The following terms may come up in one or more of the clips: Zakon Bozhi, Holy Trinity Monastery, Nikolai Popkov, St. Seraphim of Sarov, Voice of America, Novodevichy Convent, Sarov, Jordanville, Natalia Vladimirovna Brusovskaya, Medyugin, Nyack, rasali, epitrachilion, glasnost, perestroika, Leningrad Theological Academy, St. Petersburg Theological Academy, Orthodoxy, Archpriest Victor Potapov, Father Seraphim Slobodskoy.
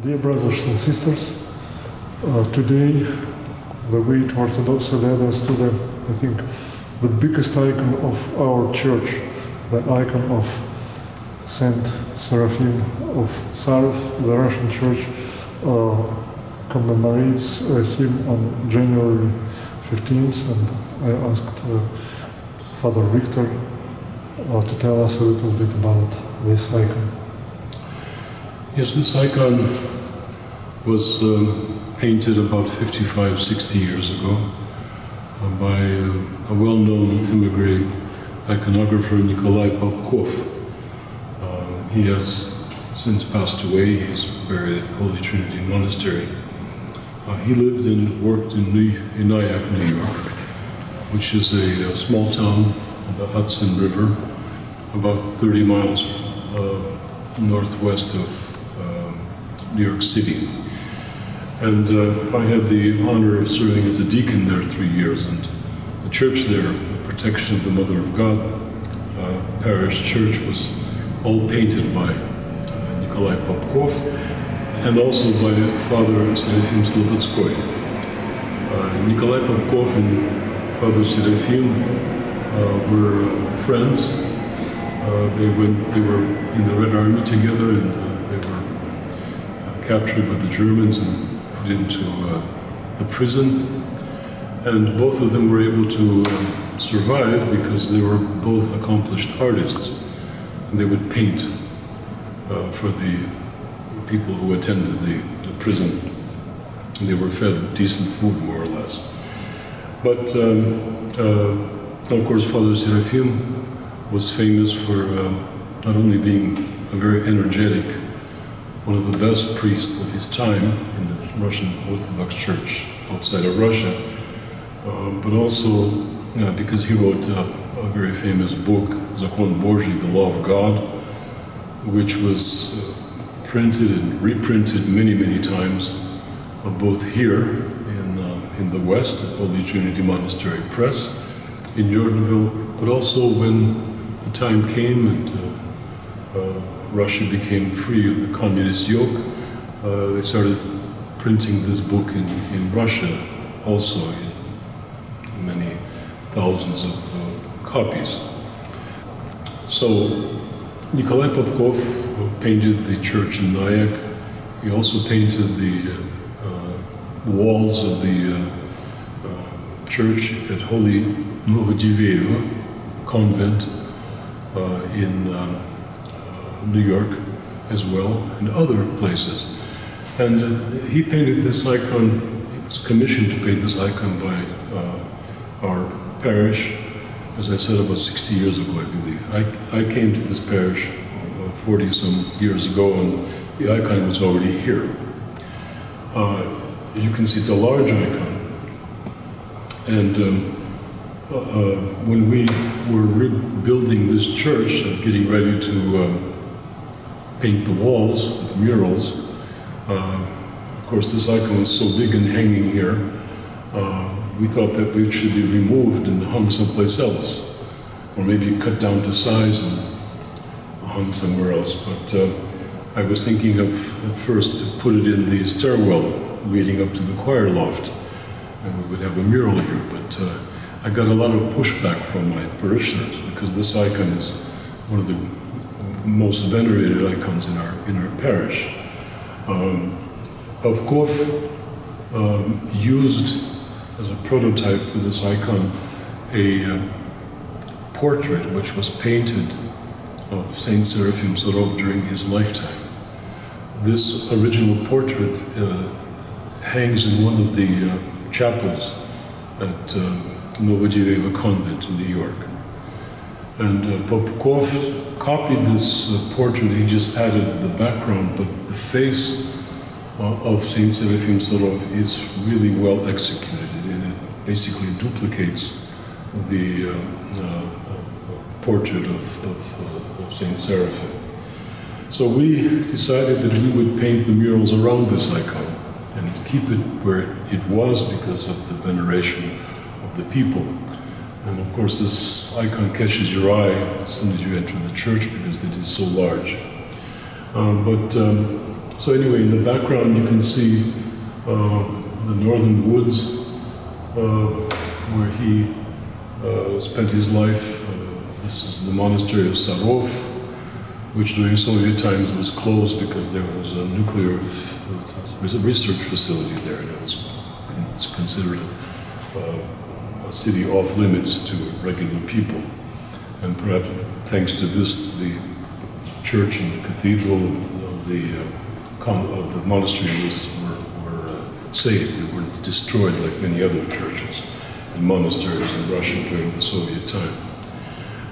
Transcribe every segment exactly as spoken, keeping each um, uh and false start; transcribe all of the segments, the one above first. Dear brothers and sisters, uh, today the way to Orthodoxy led us to the, I think, the biggest icon of our church, the icon of Saint Seraphim of Sarov. The Russian Church uh, commemorates uh, him on January fifteenth, and I asked uh, Father Victor uh, to tell us a little bit about this icon. Yes, this icon was um, painted about fifty-five, sixty years ago uh, by uh, a well-known immigrant iconographer, Nikolai Popkov. Uh, he has since passed away. He's buried at Holy Trinity Monastery. Uh, he lived and worked in, New, in Nyack, New York, which is a, a small town on the Hudson River, about thirty miles uh, northwest of New York City. And uh, I had the honor of serving as a deacon there three years, and the church there, the Protection of the Mother of God uh, parish church, was all painted by uh, Nikolai Popkov and also by Father Seraphim Slobodskoy. Uh, Nikolai Popkov and Father Seraphim uh, were friends. Uh, they, went, they were in the Red Army together, and uh, captured by the Germans and put into uh, a prison. And both of them were able to uh, survive because they were both accomplished artists. And they would paint uh, for the people who attended the, the prison. And they were fed decent food, more or less. But, um, uh, of course, Father Seraphim was famous for uh, not only being a very energetic, one of the best priests of his time in the Russian Orthodox Church outside of Russia, uh, but also uh, because he wrote uh, a very famous book, Zakon Bozhi, The Law of God, which was uh, printed and reprinted many, many times, uh, both here in, uh, in the West, at Holy Trinity Monastery Press in Jordanville, but also when the time came and uh, uh, Russia became free of the communist yoke, uh, they started printing this book in, in Russia, also in many thousands of uh, copies. So Nikolai Popkov painted the church in Nyack. He also painted the uh, walls of the uh, uh, church at Holy Novodevichy Convent uh, in uh, New York as well, and other places. And uh, he painted this icon, he was commissioned to paint this icon by uh, our parish, as I said, about sixty years ago, I believe. I, I came to this parish uh, forty some years ago, and the icon was already here. Uh, you can see it's a large icon. And um, uh, uh, when we were rebuilding this church, uh, getting ready to uh, paint the walls with murals. Uh, of course, this icon is so big and hanging here, uh, we thought that it should be removed and hung someplace else, or maybe cut down to size and hung somewhere else. But uh, I was thinking of, at first, to put it in the stairwell leading up to the choir loft, and we would have a mural here. But uh, I got a lot of pushback from my parishioners, because this icon is one of the most venerated icons in our in our parish. Um, Popkov um, used as a prototype for this icon a uh, portrait which was painted of Saint Seraphim Sarov during his lifetime. This original portrait uh, hangs in one of the uh, chapels at uh, Novodevichy Convent in New York. And uh, Popkov copied this uh, portrait. He just added the background, but the face uh, of Saint Seraphim Sarov is really well executed, and it basically duplicates the uh, uh, portrait of, of, uh, of Saint Seraphim. So we decided that we would paint the murals around this icon and keep it where it was because of the veneration of the people. And of course, this icon catches your eye as soon as you enter the church because it is so large. Uh, but um, So anyway, in the background you can see uh, the northern woods uh, where he uh, spent his life. Uh, this is the monastery of Sarov, which during Soviet times was closed because there was a nuclear research facility there, and it was it's considered uh, a city off limits to regular people. And perhaps thanks to this, the church and the cathedral of the, uh, of the monastery was, were, were uh, saved. They weren't destroyed like many other churches and monasteries in Russia during the Soviet time.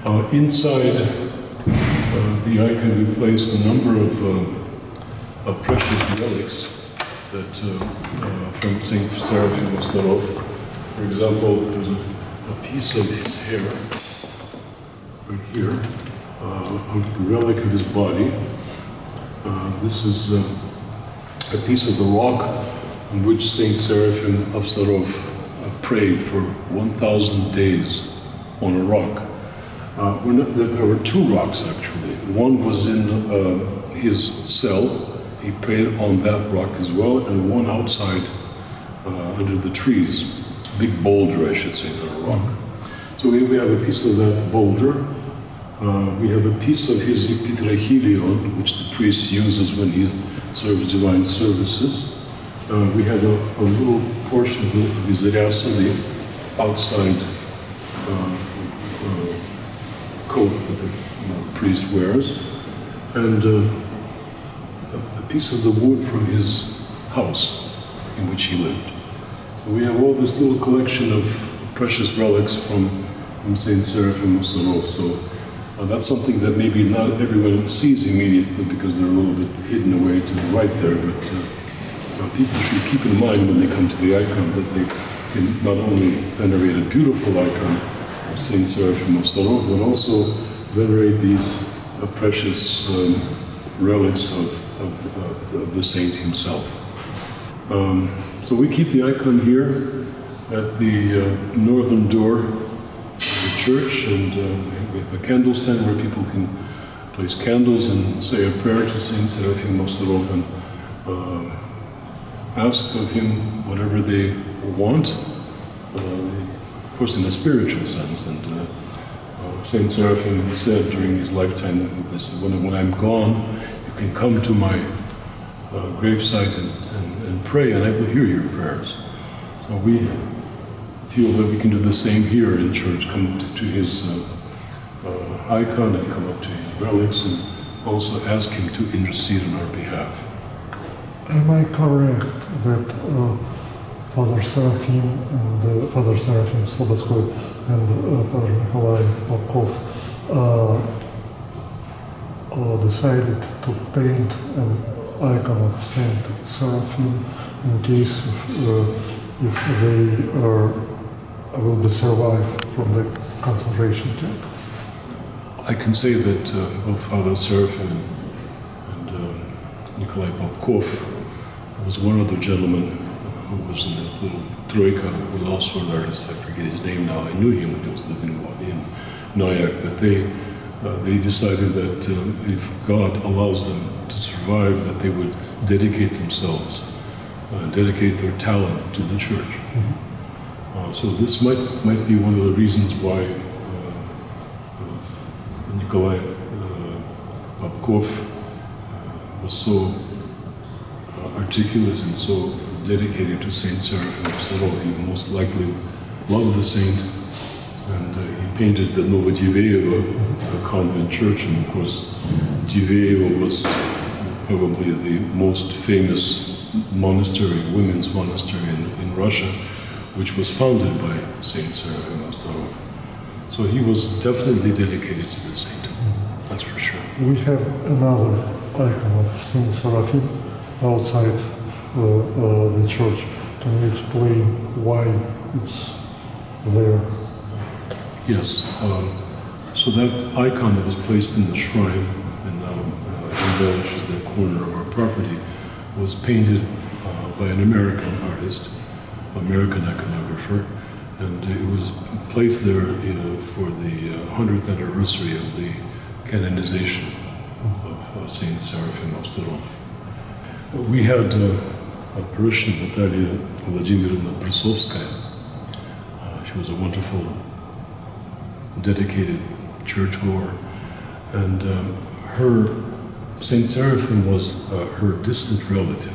Uh, inside uh, the icon we placed a number of, uh, of precious relics that uh, uh, from Saint Seraphim of Sarov. For example, there's a, a piece of his hair. Right here, uh, a relic of his body. Uh, this is uh, a piece of the rock on which Saint Seraphim of Sarov uh, prayed for one thousand days on a rock. Uh, we're not, there, there were two rocks, actually. One was in uh, his cell. He prayed on that rock as well, and one outside uh, under the trees. Big boulder, I should say, than a rock. So here we have a piece of that boulder. Uh, we have a piece of his epitrachilion, which the priest uses when he serves divine services. Uh, we have a, a little portion of his rasali outside uh, uh, coat that the uh, priest wears, and uh, a piece of the wood from his house in which he lived. So we have all this little collection of precious relics from, from Saint Seraphim of Sarov. So uh, that's something that maybe not everyone sees immediately because they're a little bit hidden away to the right there, but uh, uh, people should keep in mind when they come to the icon that they can not only venerate a beautiful icon of Saint Seraphim of Sarov, but also venerate these uh, precious um, relics of, of, of the saint himself. Um, so we keep the icon here at the uh, northern door of the church, and uh, we have a candle stand where people can place candles and say a prayer to Saint Seraphim of Sarov and uh, ask of him whatever they want, uh, of course in a spiritual sense. And uh, uh, Saint Seraphim said during his lifetime, when, when I'm gone, you can come to my uh, gravesite and, and, and pray, and I will hear your prayers. So we feel that we can do the same here in church, come to, to his uh, uh, icon and come up to his relics and also ask him to intercede on our behalf. Am I correct that uh, Father Seraphim and uh, Father Seraphim Slobodskoy and uh, Father Nikolai Popkov uh, uh, decided to paint an icon of Saint Seraphim in case of uh, if they are, will be survived from the concentration camp? I can say that uh, both Father Seraphim and, and um, Nikolai Popkov, there was one other gentleman who was in that little troika, who was also an artist, I forget his name now, I knew him when he was living in Nyack, but they, uh, they decided that uh, if God allows them to survive, that they would dedicate themselves and dedicate their talent to the church. Mm-hmm. uh, so this might might be one of the reasons why uh, uh, Nikolai uh, Popkov uh, was so uh, articulate and so dedicated to Saint Seraphim of Sarov. He most likely loved the saint, and uh, he painted the Novodevichy Convent church, and of course Novodevichy was probably the most famous monastery, women's monastery in, in Russia, which was founded by Saint Seraphim of Sarov. So he was definitely dedicated to the saint, mm-hmm. That's for sure. We have another icon of Saint Seraphim outside uh, uh, the church. Can you explain why it's there? Yes, um, so that icon that was placed in the shrine and now uh, embellishes the corner of our property was painted uh, by an American artist, American iconographer, and it was placed there uh, for the uh, hundredth anniversary of the canonization of uh, Saint Seraphim of Sarov. We had uh, a Parishioner, Natalia Vladimirovna Brusovskaya. Uh, she was a wonderful, dedicated churchgoer, and um, her Saint Seraphim was uh, her distant relative.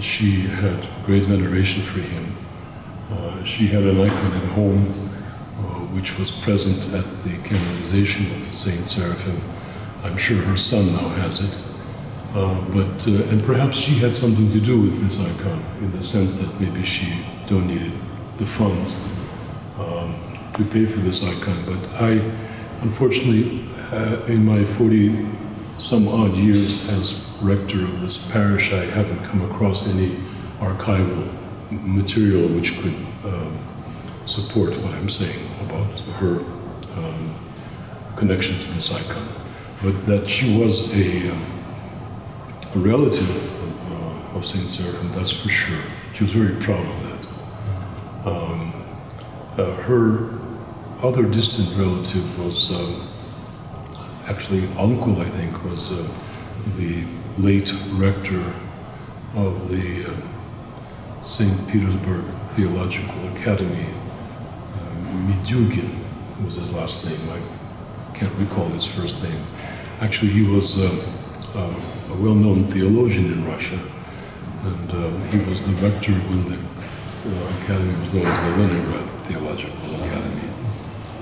She had great veneration for him. Uh, she had an icon at home, uh, which was present at the canonization of Saint Seraphim. I'm sure her son now has it. Uh, but, uh, and perhaps she had something to do with this icon, in the sense that maybe she donated the funds um, to pay for this icon. But I, unfortunately, uh, in my forty some odd years as rector of this parish, I haven't come across any archival material which could um, support what I'm saying about her um, connection to this icon. But that she was a, um, a relative of, uh, of Saint Seraphim, that's for sure. She was very proud of that. Um, uh, her other distant relative was, um, actually uncle, I think, was uh, the late rector of the uh, Saint Petersburg Theological Academy, uh, Medyugin was his last name. I can't recall his first name. Actually, he was uh, um, a well-known theologian in Russia, and uh, he was the rector when the uh, academy was known as the Leningrad Theological Academy.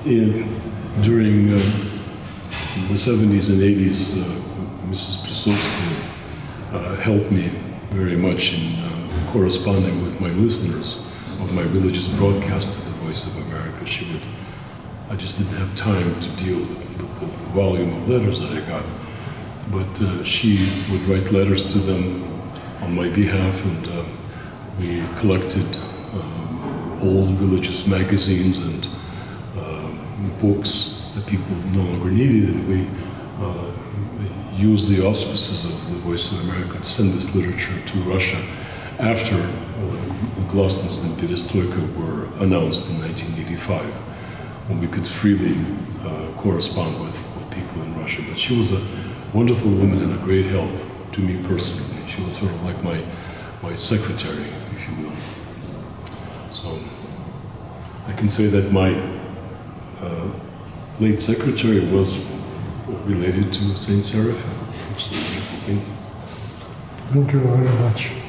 In, during uh, the seventies and eighties, uh, Missus Brusovskaya uh, helped me very much in uh, corresponding with my listeners of my religious broadcast to the Voice of America. She would, I just didn't have time to deal with, with the volume of letters that I got, but uh, she would write letters to them on my behalf, and uh, we collected um, old religious magazines and uh, books that people no longer needed, and we uh, used the auspices of the Voice of America to send this literature to Russia after uh, glasnost and perestroika were announced in nineteen eighty-five, when we could freely uh, correspond with, with people in Russia. But she was a wonderful woman and a great help to me personally. She was sort of like my, my secretary, if you will. So I can say that my uh, late secretary was related to Saint Seraphim, which is a beautiful thing. Thank you very much.